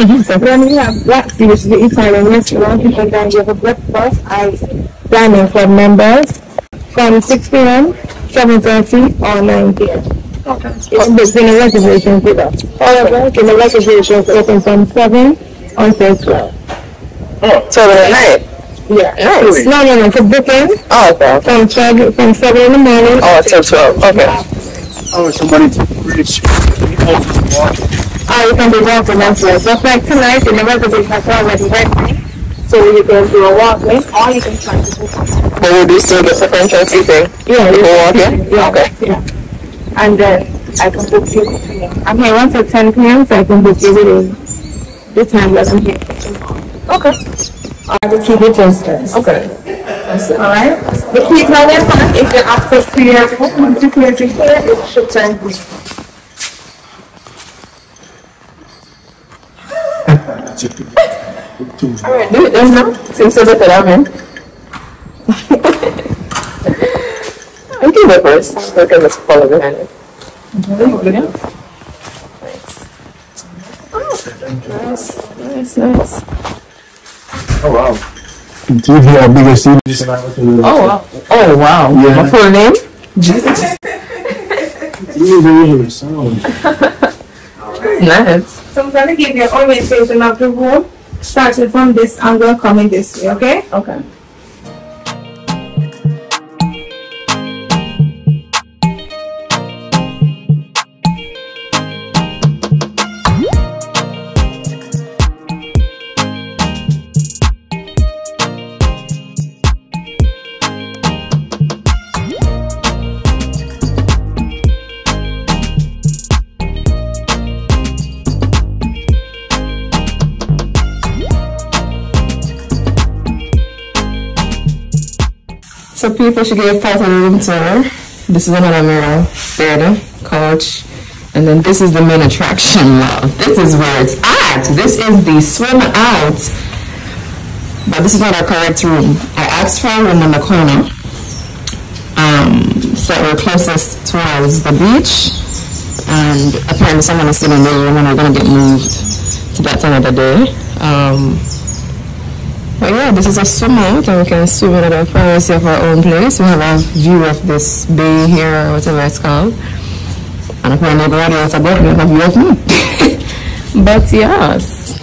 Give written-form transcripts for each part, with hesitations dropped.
When we have breakfast, we eat at a restaurant, people can give a breakfast as dining club members from 6 p.m, 7:30 or 9 p.m. Okay. It's been a reservation with us. However, the reservations open from 7 until 12. Oh, 12 at night? Yeah. Nice. No, for booking. Oh, okay. From 7 in the morning. Oh, till 12. Okay. Oh, somebody really you can be walking as well. Just like tonight, the reservation has already went. So you can do a walk in, or you can try this with us. But will this still the French and tea thing? Yeah. You can walk in? Yeah. Okay. Yeah. And then I can book you. I'm here once at 10 p.m., so I can book you within the time that I'm here. Okay. I will keep it distance. Okay. Alright? The key is not in front. If you access to your phone, you can click here, it should turn green. Alright, do it then now. Since you're better, I'm in. I can go first. I can just follow behind it. Nice, nice, nice. Oh wow. Do you have a bigger city? Oh wow. Oh wow. Yeah. My full name? Jesus. You do it sound. Nice. So I'm gonna give you an orientation of the room, starting from this angle coming this way, okay? Okay. So people should get a part of the room tour. This is another mirror, bed, couch, and then this is the main attraction, love. This is where it's at. This is the swim out, but this is not our correct room. I asked for a room in the corner, so we're closest towards the beach, and apparently someone is still in the room and we're gonna get moved to that time of the day. But yeah, this is a swim out and we can swim out of the privacy of our own place. We have a view of this bay here or whatever it's called. And apparently everybody else above me have a view of me. But yes.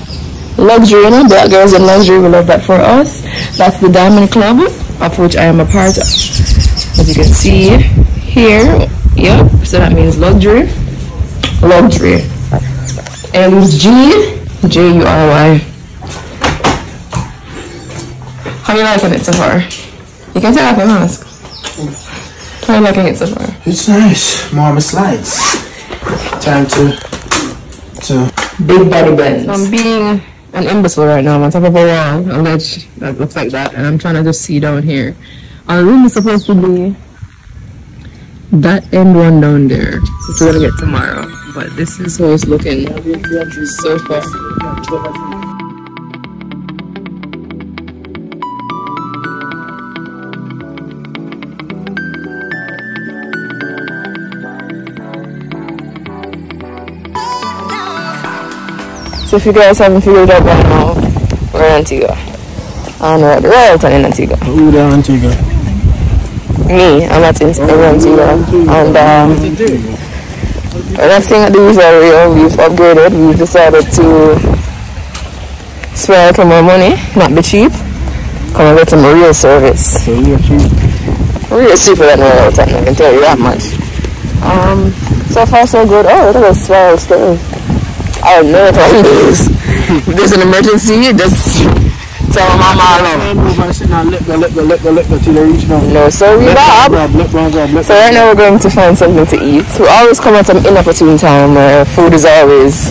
Luxury, you know, black girls in luxury, we love that for us. That's the Diamond Club, of which I am a part of. As you can see here. Yep, so that means luxury. Luxury. LGJURY. How are you liking it so far? You can take off your mask. How are you liking it so far? It's nice. More slides. Time to big body bends. I'm being an imbecile right now. I'm on top of a wall, a ledge that looks like that, and I'm trying to just see down here. Our room is supposed to be that end one down there, which we're gonna get tomorrow. But this is how it's looking so far. So if you guys haven't figured it out right now, we're in Antigua. And we're at the Royalton in Antigua. Who the Antigua? Me, I'm at Antigua. And we're not staying at the usual area. We've upgraded. We've decided to spend a little more money, not be cheap. Come and get some real service. So you're cheap. Real cheaper than Royalton, I can tell you that much. So far so good. Oh, look at this swell stove. I don't know what is. If there's an emergency, just tell my mom. No, sorry, Bob. So right now we're going to find something to eat. We always come at some inopportune time where food is always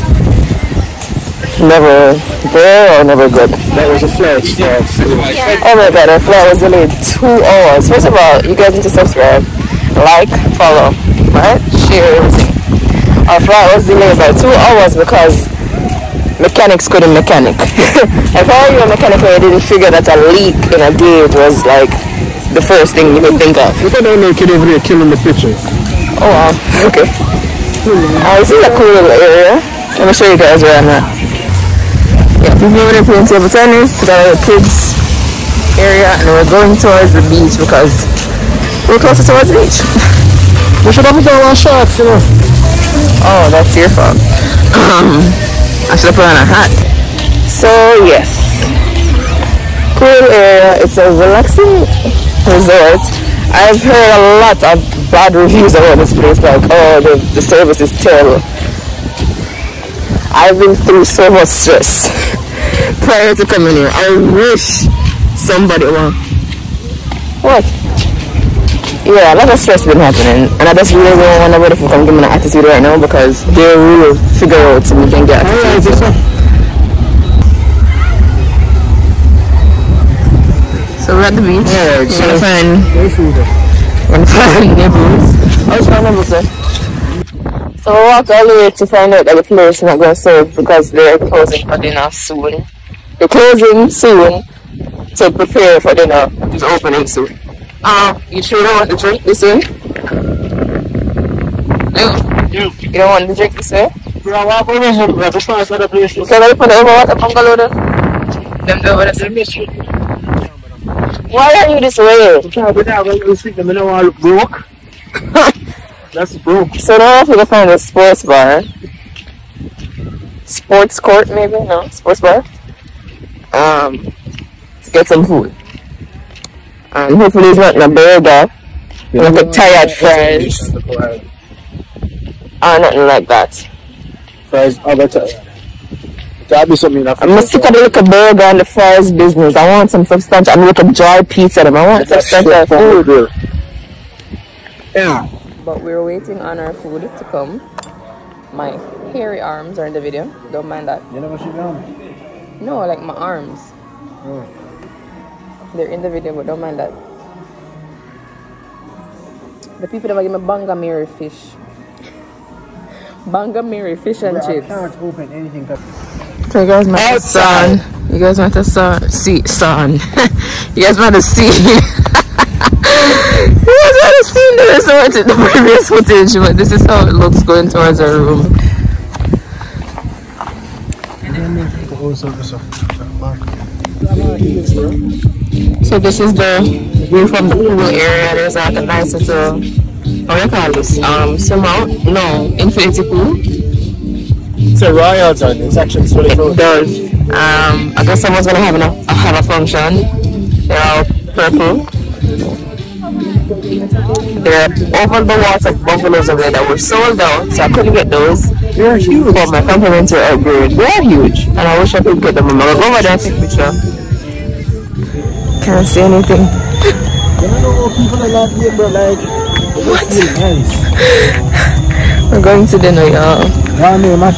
never there or never good. That was a flight. Oh my god, our flight was delayed 2 hours. First of all, you guys need to subscribe, like, follow, right? Share everything. Our flight was delayed by 2 hours because mechanics couldn't mechanic. If I were a mechanic and I didn't figure that a leak in a gauge was like the first thing you could think of. You don't know kid over here killing the picture. Oh wow, okay. This is a cool little area. Let me show you guys where I'm at. Yeah, we've been playing table tennis to the kids area, and we're going towards the beach because we're closer towards the beach. We should have put on our shorts, you know. Oh, that's your fault. I should have put on a hat. So yes, cool area. It's a relaxing resort. I've heard a lot of bad reviews about this place, like, oh, the service is terrible. I've been through so much stress prior to coming here. I wish somebody would. What? Yeah, a lot of stress been happening, and I just really don't want nobody from giving an attitude right now, because they will figure out so we can get attitude. So we're at the beach. Yeah, we're gonna find Nibble's. I was trying to Nibble's. So we walked all the way to find out that the place is not going to serve because they're closing for dinner soon. They're closing soon, so prepare for dinner. It's opening soon. You sure don't want to drink this way? No. Yeah. You don't want to drink this way? Yeah, what over here? I just want to set up this. Can I put over what? A bungalow there? Them over there. Why are you this way? Because I'm going to sleep and I don't want to look broke. That's broke. So now I have to go find a sports bar. Sports court maybe? No, sports bar. To get some food. And hopefully it's not in a burger. Yeah, like a tired fries. Nothing like that. Fries are better. That'd be something enough. I'm sick of the little burger and the fries business. I want some substantial. I'm looking dry pizza. I want substantial food. Yeah. But we're waiting on our food to come. My hairy arms are in the video. Don't mind that. You know what you doing? No, like my arms. Oh. They're in the video, but don't mind that. The people that give me Bangamiri fish. Bangamiri fish and chips. I can't open anything. So you guys might have sun. You guys might have sun. See, sun. You guys might have seen. Seen this in the previous footage, but this is how it looks going towards our room. So this is the view from the pool area. There's like a nice little, what do you call this? Swim out? No, infinity pool. It's a Royalton. It's actually really cool. It does. I guess someone's gonna have a function. They're all purple. They're over the water bungalows over there that were sold out, so I couldn't get those. They're huge. But my compliments are upgrade. They're huge, and I wish I could get them. I'm gonna go over there and take a picture. Can't see anything. What? We're going to dinner, y'all. We're going to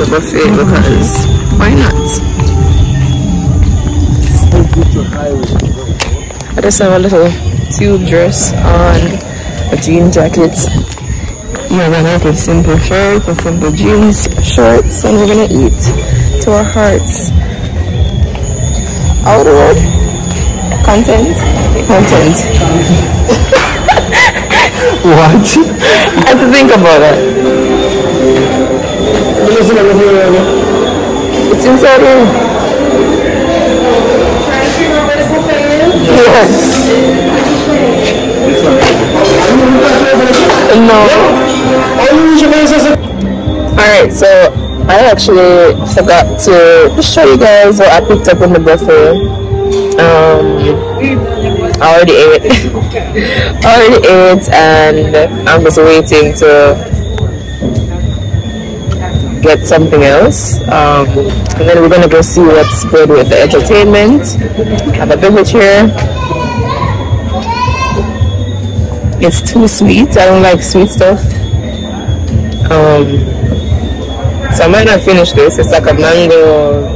the buffet because why not? I just have a little tube dress on, a jean jacket, we're gonna have a simple shirt, a simple jeans, shorts, and we're gonna eat to our hearts. Outward content. What? I have to think about it. It's inside here. Yes. No. Alright, so I actually forgot to show you guys what I picked up in the buffet. I already ate. And I'm just waiting to get something else. And then we're gonna go see what's good with the entertainment. Have a beverage here. It's too sweet. I don't like sweet stuff. So I might not finish this. It's like a mango.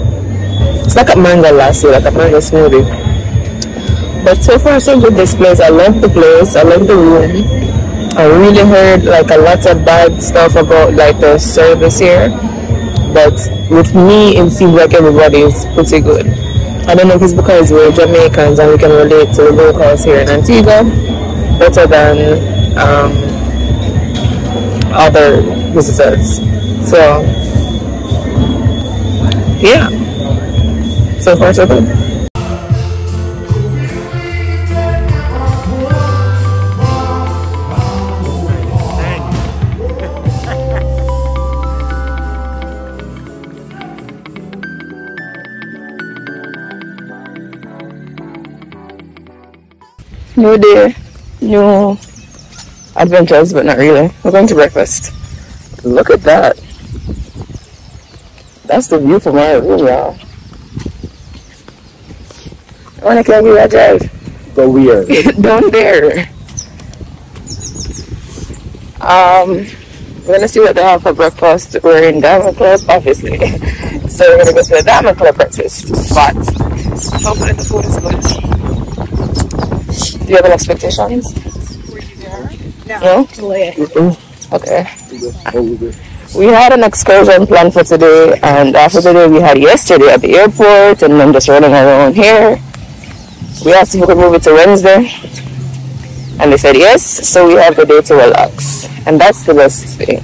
It's like a mango lassi, like a mango smoothie. But so far so good. This place. I love the place. I love the room. I really heard like a lot of bad stuff about like the service here. But with me, it seems like everybody is pretty good. I don't know if it's because we're Jamaicans and we can relate to the locals here in Antigua better than other visitors. So yeah, so far so good. New day, new adventures, but not really. We're going to breakfast. Look at that. That's the view from my room, y'all. I want to carry that drive. Go weird. Down there. We're going to see what they have for breakfast. We're in Diamond Club, obviously. So we're going to go to the Diamond Club breakfast spot. Hopefully the food is good. Do you have any expectations? No? Okay. We had an excursion planned for today, and after the day we had yesterday at the airport, and then just running around here, we asked if we could move it to Wednesday, and they said yes, so we have the day to relax, and that's the best thing.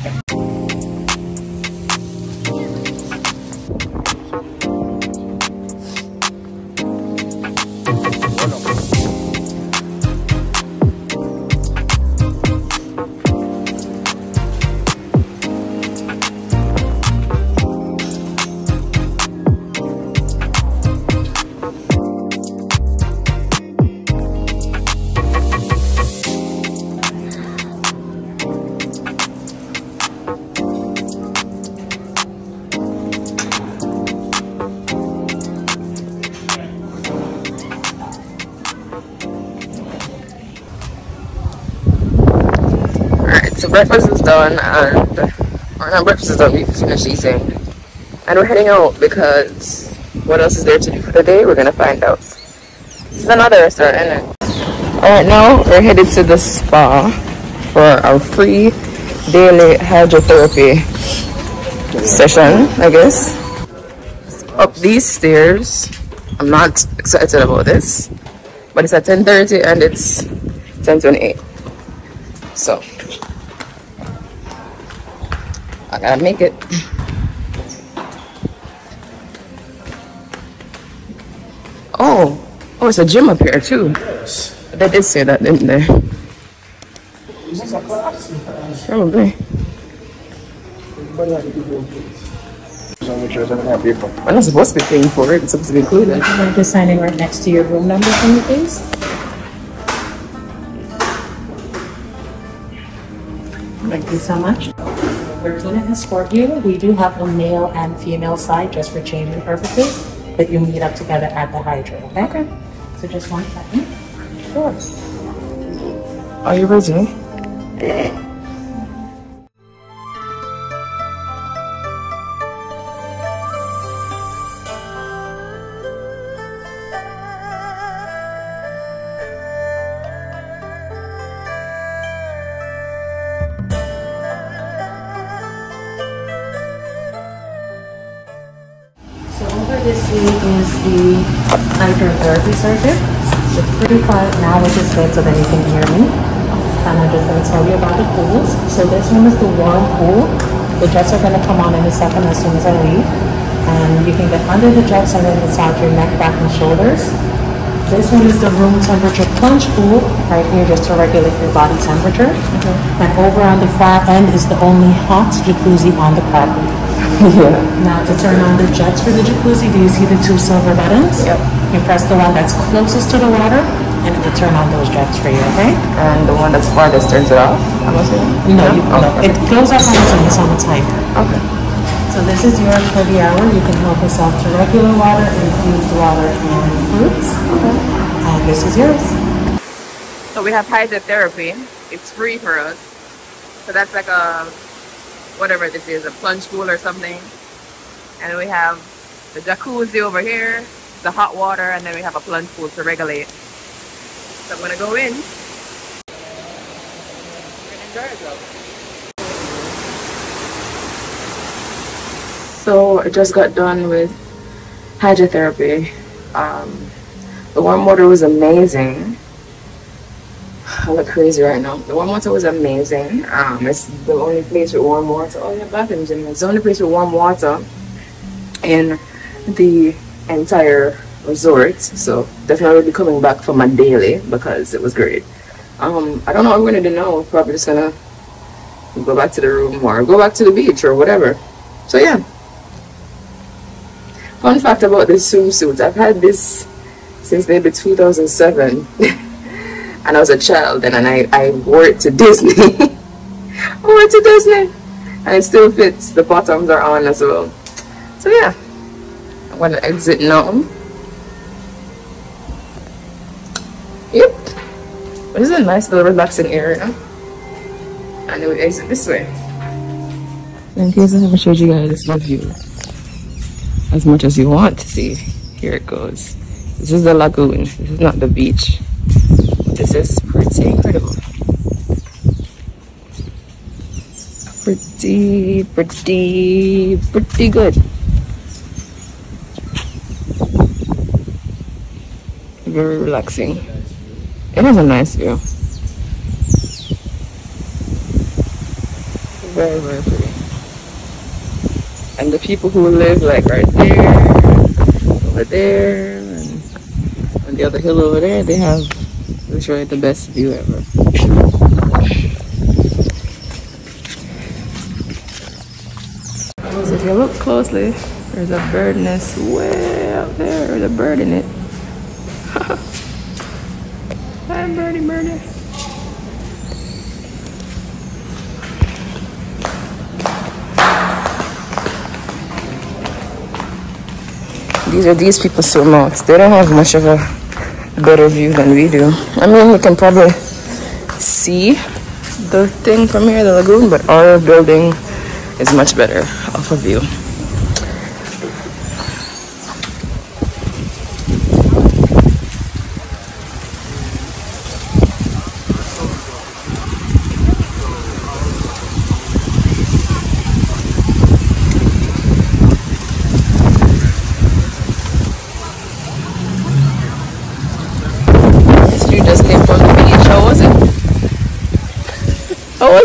Breakfast is done, and or not breakfast is done, we finished eating, and we're heading out because what else is there to do for the day? We're gonna find out. This is another restaurant, isn't it? Alright, now we're headed to the spa for our free daily hydrotherapy session, I guess. Up these stairs. I'm not excited about this, but it's at 10:30 and it's 10:28. So I gotta make it. Oh, it's a gym up here too. Yes. They did say that, didn't they? Is this a class? Probably. We're not supposed to be paying for it. It's supposed to be included. Would you like to sign in right next to your room number for me, please? Thank you so much. We're going to escort you. We do have a male and female side just for changing purposes, but you meet up together at the hydro, okay? Okay. So just one second. Sure. Are you ready? Hydrotherapy circuit. It's pretty quiet now, which is good so that you can hear me. And I'm just going to tell you about the pools. So this one is the warm pool. The jets are going to come on in a second as soon as I leave. And you can get under the jets and then massage your neck, back, and shoulders. This one is the room temperature plunge pool, right here just to regulate your body temperature. And over on the far end is the only hot jacuzzi on the property. Yeah. Now to turn on the jets for the jacuzzi, do you see the two silver buttons? Yep. You press the one that's closest to the water, and it will turn on those jets for you, okay? And the one that's farthest turns it off, I'm assuming? No, you, no. It goes off on its own. It's on the timer. Okay. So this is yours for the hour. You can help yourself to regular water, infused water, and fruits. Okay. And this is yours. So we have hydrotherapy. It's free for us. So that's like a, whatever this is, a plunge pool or something. And we have the jacuzzi over here, the hot water, and then we have a plunge pool to regulate. So I'm gonna go in and enjoy it. So I just got done with hydrotherapy. The warm water was amazing. I look crazy right now. The warm water was amazing. It's the only place with warm water. Oh yeah, bathrooms in. It's the only place with warm water in the entire resort, so definitely be coming back for my daily because it was great. I don't know what we're gonna do now. Probably just gonna go back to the room or go back to the beach or whatever. So yeah. Fun fact about this swimsuit: I've had this since maybe 2007, and I was a child, and I wore it to Disney. I wore it to Disney, and it still fits. The bottoms are on as well. So yeah, I'm gonna exit now. Yep, but this is a nice little relaxing area, and then we exit this way. In case I haven't showed you guys the view as much as you want to see, here it goes. This is the lagoon. This is not the beach. This is pretty incredible. Pretty good. Very relaxing. It is a nice view. Very pretty. And the people who live like right there, over there, and on the other hill over there, they have literally the best view ever. So if you look closely, there's a bird nest way up there. There's a bird in it. Hi, birdie. These are these people's swim outs. They don't have much of a better view than we do. I mean, you can probably see the thing from here, the lagoon, but our building is much better off of view.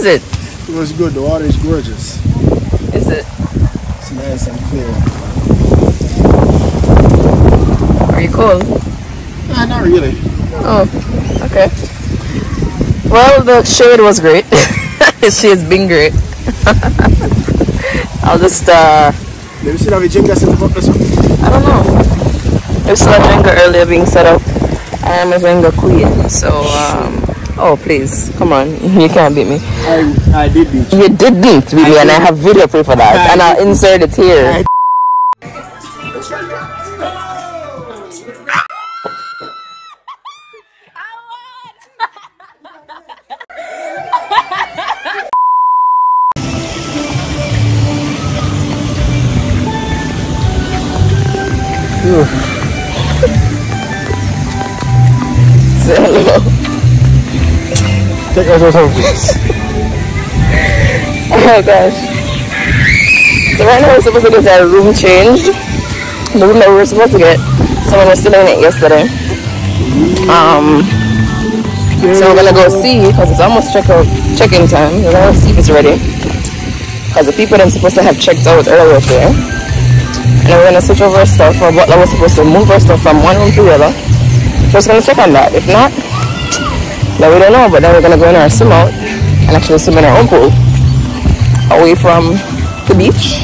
It? It was good. The water is gorgeous. Is it? It's nice and clear. Are you cold? Nah, not really. Oh, okay. Well, the shade was great. She has been great. I'll just. Did we still have a Jenga set up or something? I don't know. There's still a Jenga earlier being set up. I am a Jenga queen, so. Oh please, come on, you can't beat me. I did beat you. You did beat me, and I have video proof for that, and I'll insert it here. Take us home, please. Oh gosh. So right now we're supposed to get our room changed. The room that we were supposed to get. Someone was still in it yesterday. So we're gonna go see, because it's almost check-in time. We're gonna see if it's ready. Because the people that I'm supposed to have checked out earlier there. And we're gonna switch over our stuff, or what we're supposed to move our stuff from one room to the other. So we're just gonna check on that. If not, now we don't know, but then we're gonna go in our swim out and actually swim in our own pool away from the beach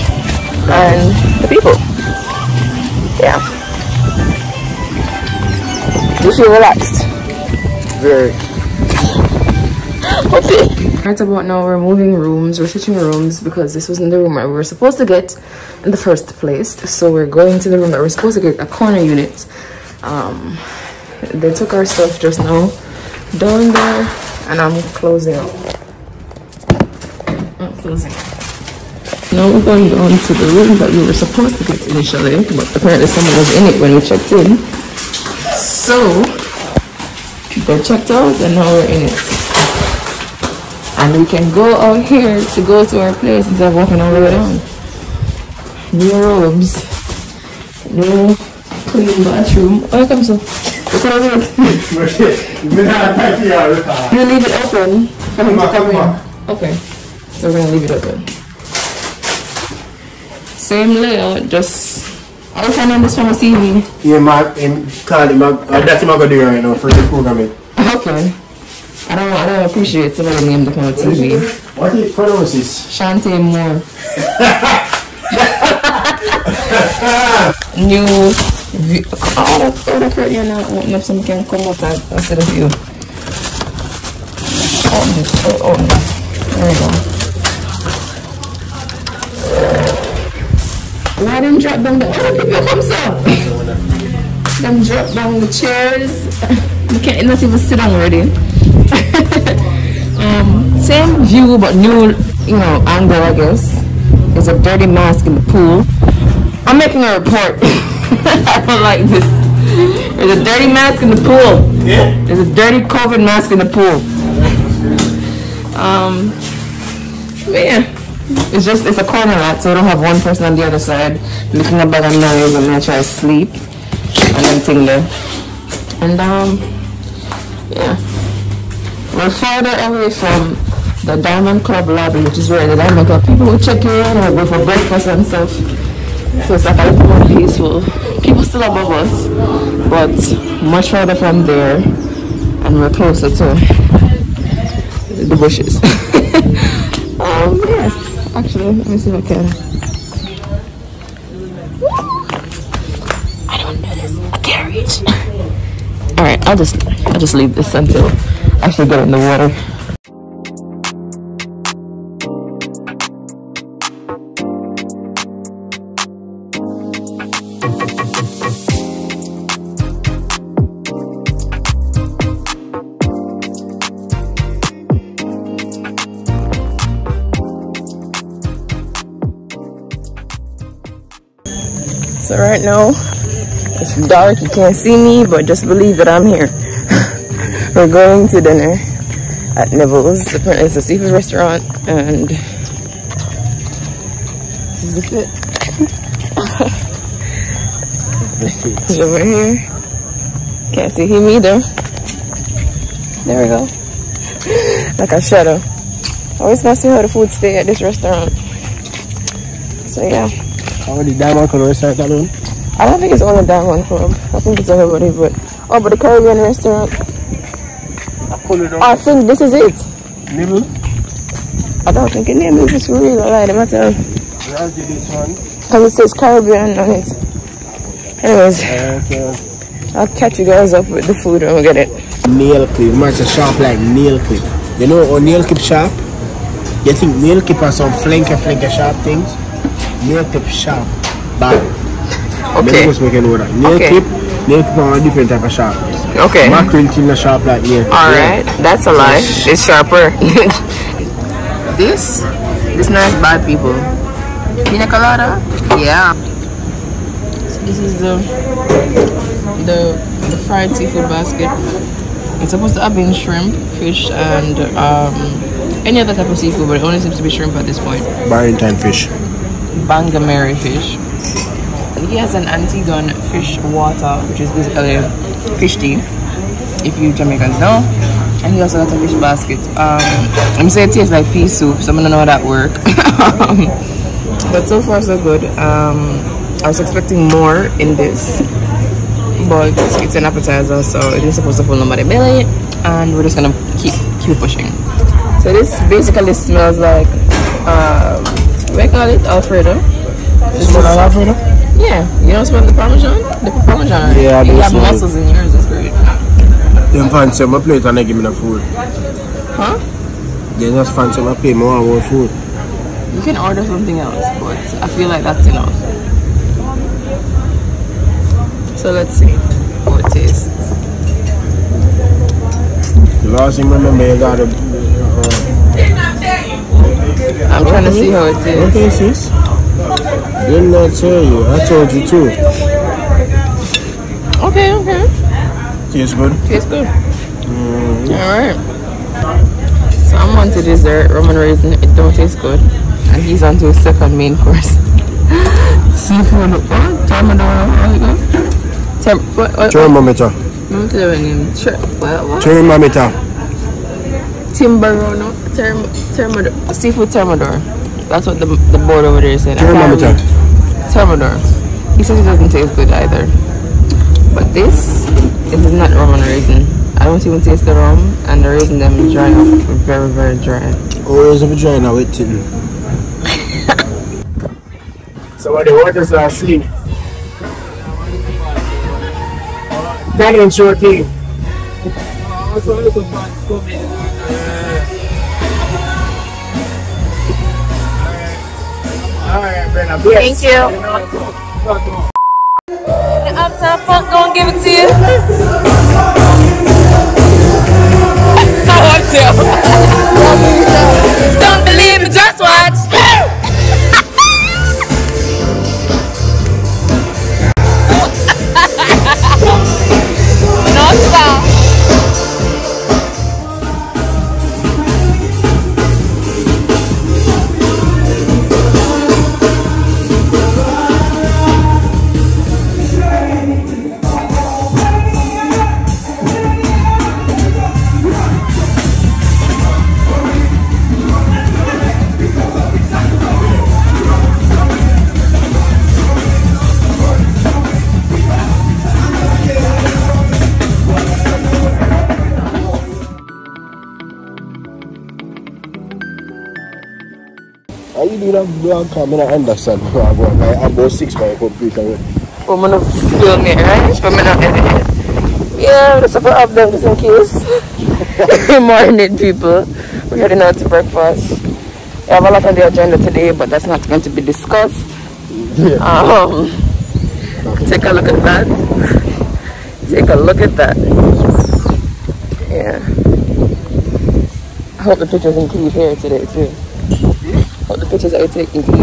and the people. Yeah. You feel relaxed? Very. Okay. Right about now, we're moving rooms. We're switching rooms because this wasn't the room that we were supposed to get in the first place. So we're going to the room that we're supposed to get, a corner unit. They took our stuff just now. Down there, and I'm closing up. I'm closing up. Now we're going down to the room that we were supposed to get initially, but apparently someone was in it when we checked in. So they checked out, and now we're in it. And we can go out here to go to our place instead of walking all the way down. New robes, new clean bathroom. Oh, come so. Look at it. You leave it open. Come on. Okay. So we're gonna leave it open. Same layout, just I was sending this from this evening. Yeah, that's what I'm gonna do right now for the programming. Okay. I don't appreciate somebody named the kind of TV. What do you pronounce this? Shantae Moore. New view. Oh, the curtain not open up so we can come out after the view. There we go. Why them drop down the other people comes up? Them drop down the chairs. You can't not even sit down already. Same view but new, you know, angle I guess. There's a dirty mask in the pool. I'm making a report. I don't like this. There's a dirty mask in the pool. Yeah. There's a dirty COVID mask in the pool. Yeah. It's a corner lot, so I don't have one person on the other side looking at bag of noise. I'm gonna try to sleep and everything there. And yeah, we're further away from the Diamond Club lobby, which is where the Diamond Club people will check in and go for breakfast and stuff. So it's like a little more peaceful. People still above us, but much further from there, and we're closer to the bushes. Yes. Actually, let me see if I can. I don't know this. A carriage. All right, I'll just leave this until I actually get in the water. So right now, it's dark, you can't see me, but just believe that I'm here. We're going to dinner at Nibble's. Apparently it's a seafood restaurant, and this is the fit. He's over here. Can't see him either. There we go. Like a shadow. Always want to see how the food stay at this restaurant. So yeah. Only Diamond Club restaurant that one? I don't think it's only Diamond Club. I think it's everybody, but oh, but the Caribbean restaurant. I think this is it. Nibble? I don't think it name is really like the matter. Because it says Caribbean on it. Anyways, okay. I'll catch you guys up with the food when we get it. Nail clip, man, it's a shop like nail clip. You know, a nail clip shop. You think nail clip are some flanker shop things? Nail clip shop, bad. Okay. Nail clip are a different type of shop. Okay. Mackerel in a shop like nail clip. Alright, that's a lie. It's sharper. This nice bad people. Pina colada? Yeah. So this is the fried seafood basket. It's supposed to have been shrimp, fish, and any other type of seafood, but it only seems to be shrimp at this point. Barrington fish. Bangamere fish. He has an Antiguan fish water, which is basically fish tea, if you Jamaicans know. And he also got a fish basket. I'm saying it tastes like pea soup, so I'm gonna know how that work. But so far so good. I was expecting more in this, but it's an appetizer, so it isn't supposed to full nobody belly, and we're just gonna keep pushing. So this basically smells like we call it Alfredo. It's smell like Alfredo? Yeah. You don't smell the Parmesan? The Parmesan. Yeah, I do. You have mussels in yours. That's great. They fancy my plate and they give me the food. Huh? They just fancy my plate. More and more food. You can order something else, but I feel like that's enough. So let's see how it tastes. The last thing I remember, you got I'm trying to see how it is. Okay, sis. Didn't I tell you? I told you too. Okay, okay. Tastes good. Tastes good. Alright. So I'm on to dessert. Roman raisin, it don't taste good. And he's on to his second main course. Seafood. What? Thermometer. What? Thermometer. Timbarono, seafood thermidor. That's what the board over there is saying. Thermometer. Thermidor. He said it doesn't taste good either. But this, it is not rum and raisin. I don't even taste the rum, and the raisin them dry up, very, very dry. Oh, it's a dry now, wait till you. So what the waters are seeing? That ain't sure thing. Alright, Brenna, thank you. The uptime funk gonna give it to you. I want to. Don't believe me, just watch. No stop. I can't understand what I'm going on. I'm about 6 by computer. I'm going to film it, right? I'm going to edit it. Yeah, that's what I've done just in case. Good morning, people. We're heading out to breakfast. I have a lot on the agenda today, but that's not going to be discussed. Yeah. Take a look at that. Take a look at that. Yeah. I hope the pictures include hair today, too. All the pictures I would take in here.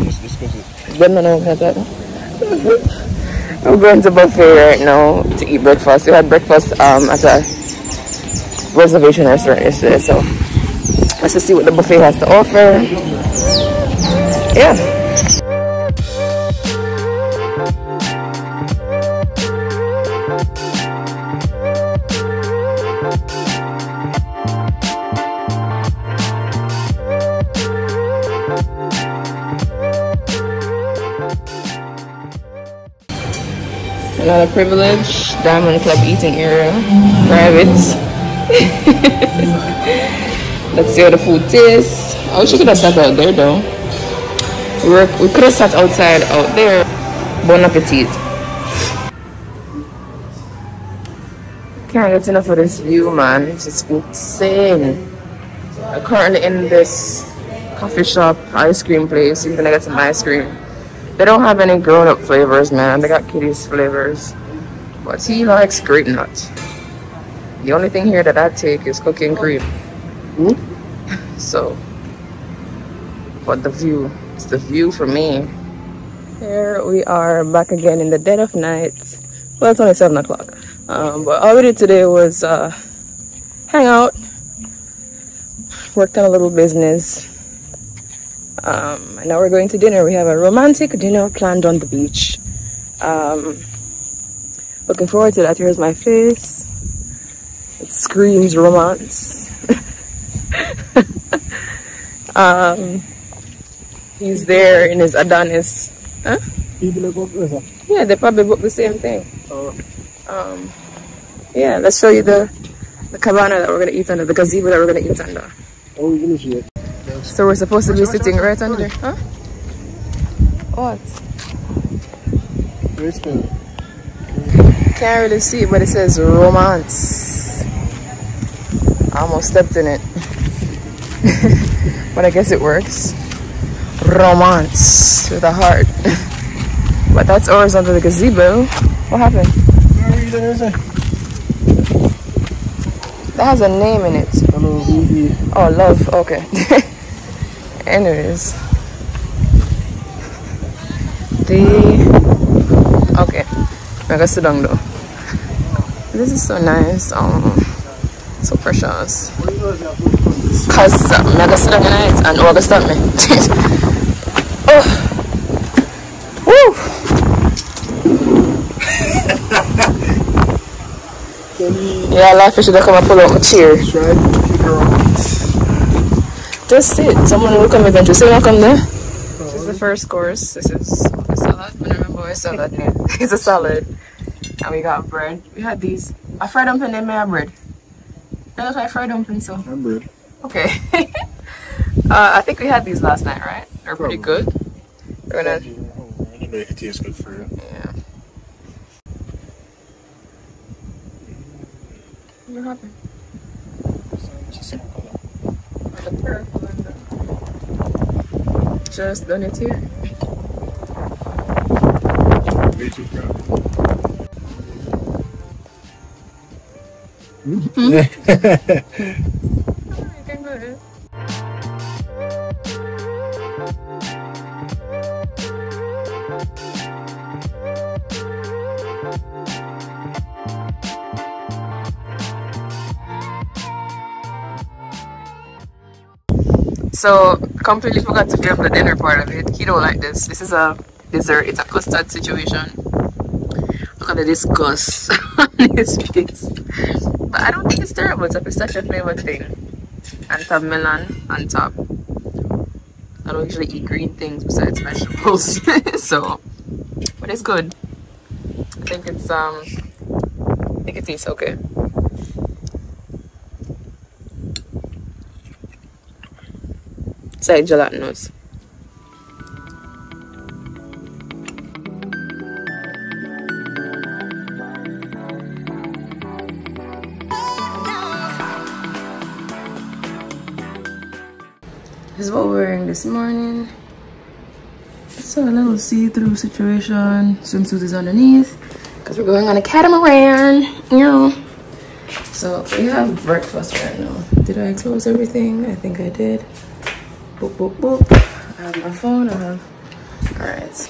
Let's discuss it. But no, no, that. I'm going to buffet right now to eat breakfast. We had breakfast at a reservation restaurant yesterday, so let's just see what the buffet has to offer. Yeah. Another privilege, Diamond Club eating area, private. Let's see how the food tastes. I wish we could have sat out there though. We could have sat outside out there. Bon appetit. Can't get enough of this view, man. It's just insane. I'm currently in this coffee shop, ice cream place. We're gonna get some ice cream. They don't have any grown-up flavors, man. They got kiddies flavors. But he likes grape nuts. The only thing here that I take is cookie and cream. Mm-hmm. So, but the view. It's the view for me. Here we are back again in the dead of night. Well, it's only 7 o'clock. But all we did today was hang out. Worked on a little business. And now we're going to dinner. We have a romantic dinner planned on the beach. Looking forward to that. Here's my face. It screams romance. He's there in his Adonis. Huh? Yeah, they probably booked the same thing. Yeah, let's show you the cabana that we're going to eat under, the gazebo that we're going to eat under. Oh, you see it. So we're supposed to be sitting right under there, huh? What? Can't really see, but it says romance. I almost stepped in it. But I guess it works. Romance with a heart. But that's ours under the gazebo. What happened? That has a name in it. Hello, baby. Oh, love. Okay. Anyways, okay, I got sit down though. This is so nice, so precious. Cause I got sit down tonight and August stop me. Oh, woo! Yeah, life should have come and pull out my chair. That's it. Someone will come eventually. Say welcome there. This is the first course. This is a salad. a salad here. It's a salad. And we got bread. We had these. I fried dumpling and my bread. That's why I fried dumpling, so. And bread. Okay. I think we had these last night, right? They're pretty good. We're gonna. You make it taste good for you. Yeah. What happened? Just done it here. So completely forgot to film the dinner part of it. He don't like this. This is a dessert. It's a custard situation. Look at the disgust on his face. But I don't think it's terrible. It's a pistachio flavored thing. And it's a melon on top. I don't usually eat green things besides vegetables. So, but it's good. I think it tastes okay. It's like gelatinous. This is what we're wearing this morning. It's a little see-through situation. Swimsuit is underneath because we're going on a catamaran. So we have breakfast right now. Did I close everything? I think I did. Boop, boop, boop. I have my phone. All right.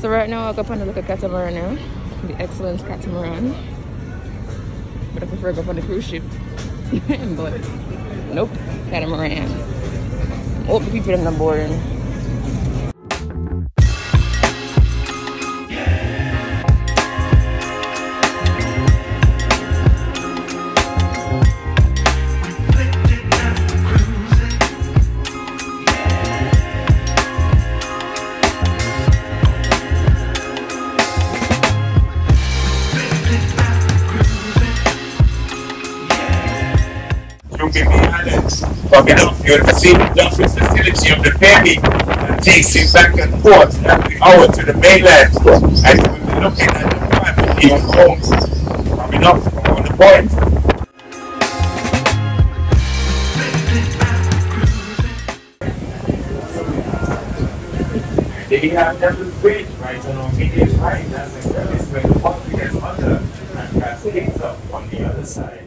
So right now I'll go up on the look at catamaran now. The Excellence Catamaran. But I prefer go on the cruise ship. But nope, catamaran. Hope the people are not boarding. The facility of the ferry takes it back and forth every hour to the mainland, and we'll be looking at the 5 million homes coming up on the point. They have Devil's Bridge right along Gideon's Height, that's the crevice where the water gets under and cascades up on the other side.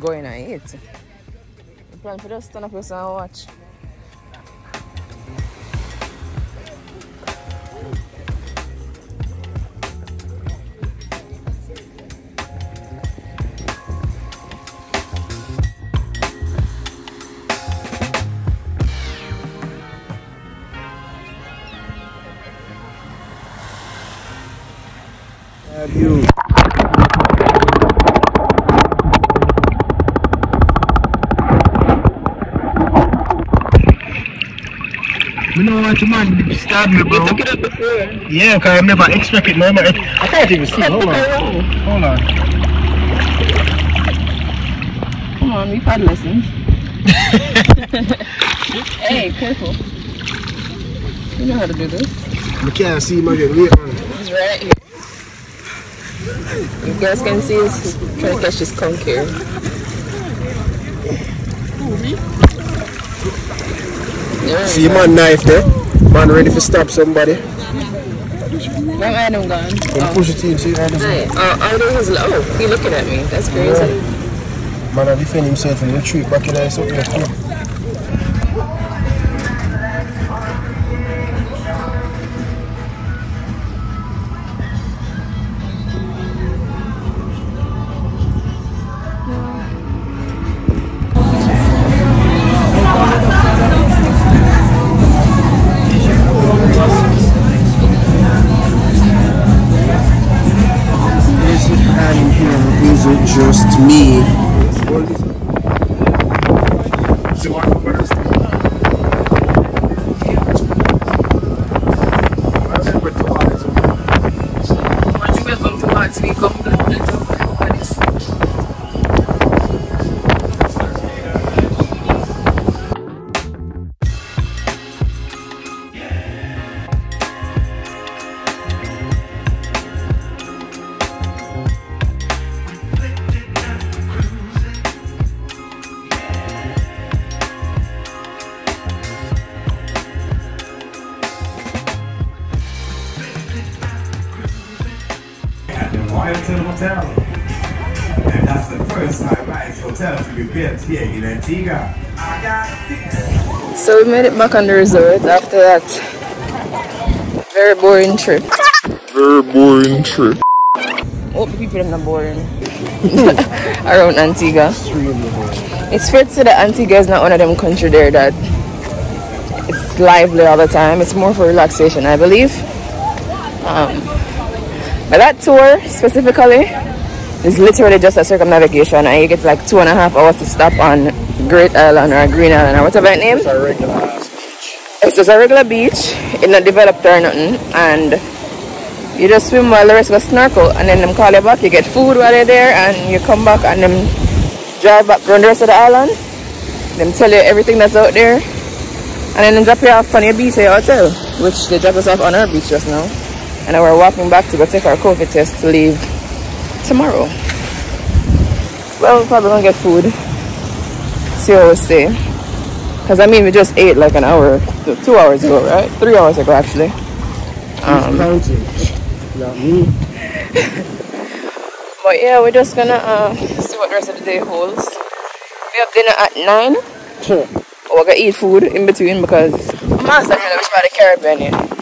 Going at it. I'm planning for just stand up and watch. You know what, man stabbed me, bro. You took it up before. Yeah, because I never expected it. No, I can't even see. Hold on. Hold on. Come on, we've had lessons. Hey, careful. You know how to do this. I can't see my head. He's right here. You guys can see he's trying to catch his conch here. See, man, knife there. Man, ready to stab somebody. No, I don't gun. Push your team, see how this is. Oh, he looking at me. That's crazy. Yeah. Man, I defend himself in the tree back in the ice up there. Just me. Hotel, and that's the first high-rise hotel to be built here in Antigua. So we made it back on the resort after that very boring trip. Very boring trip. Hope the people are not boring around Antigua. It's fair to say that Antigua is not one of them country there that it's lively all the time. It's more for relaxation, I believe. But that tour specifically is literally just a circumnavigation, and you get like 2.5 hours to stop on Great Island or Green Island or whatever it name. It's a regular ass beach. It's just a regular beach. It's not developed or nothing, and you just swim while the rest of us snorkel, and then them call you back. You get food while you're there, and you come back and them drive back around the rest of the island. Them tell you everything that's out there, and then they drop you off on your beach or your hotel, which they drop us off on our beach just now. And now we're walking back to go take our COVID test to leave tomorrow. Well, we probably won't get food. See what we say. Because I mean, we just ate like an hour, 2 hours ago, right? 3 hours ago, actually. But yeah, we're just gonna see what the rest of the day holds. We have dinner at 9. Sure. We're gonna eat food in between because I'm not saying that we try the Caribbean yet.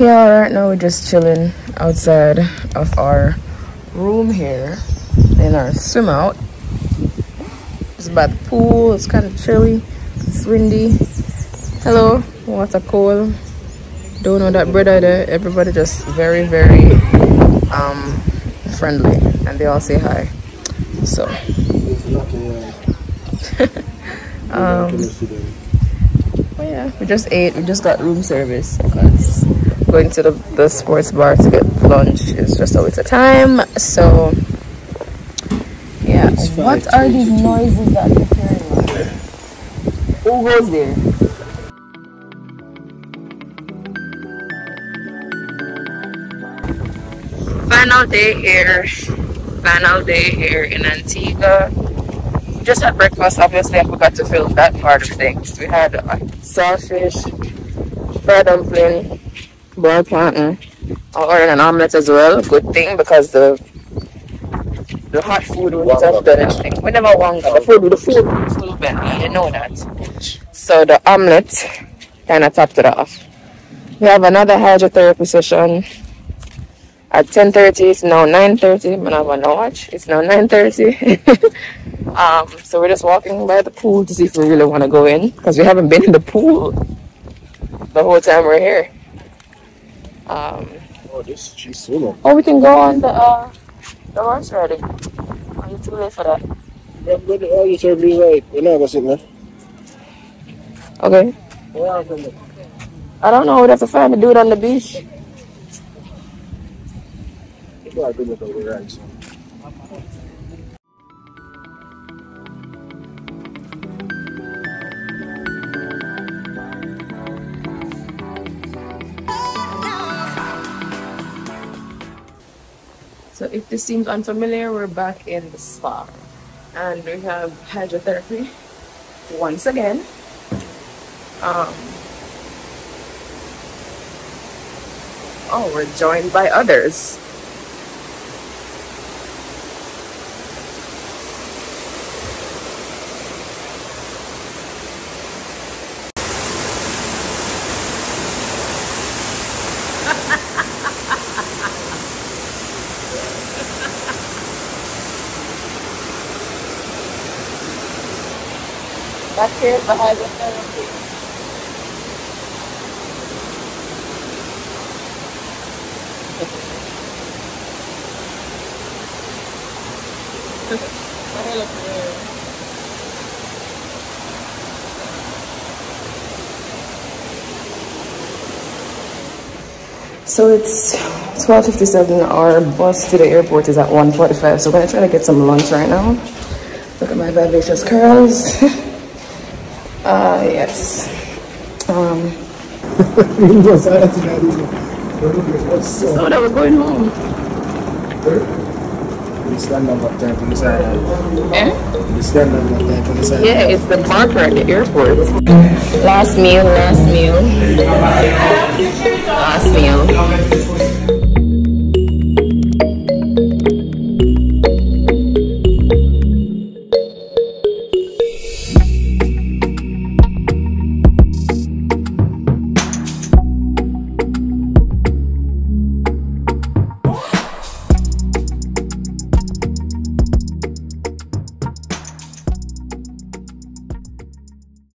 Yeah, right now we're just chilling outside of our room here in our swim out. It's by the pool. It's kind of chilly. It's windy. Hello, water cold. Don't know that bread either. Everybody just very, very friendly, and they all say hi. So well, yeah, we just ate. We just got room service because going to the sports bar to get lunch is just always a time. So yeah, what are these noises that you're hearing? Who goes there? Final day here. Final day here in Antigua. Just had breakfast. Obviously, I forgot to film that part of things. We had saltfish, fried dumpling, boiled plantain. I ordered an omelette as well. Good thing because the hot food wouldn't have done anything. We never wanted the food was full of it. You know that. So the omelette kind of topped it off. We have another hydrotherapy session at 10:30. It's now 9:30. I'm not gonna watch. It's now 9:30. So we're just walking by the pool to see if we really want to go in, because we haven't been in the pool the whole time we're here. Oh, this is so long. Oh, we can go on the horse riding. Are you too late for that? Oh, you're totally right. We're not gonna sit there. Okay. I don't know. We'd have to find a dude on the beach. So if this seems unfamiliar, we're back in the spa and we have hydrotherapy once again. Oh, we're joined by others. That's here behind the therapy. So it's 12:57. Our bus to the airport is at 1:45. So I'm gonna try to get some lunch right now. Look at my vivacious curls. Yes. So that was going home. Yeah, it's the marker at the airport. Last meal.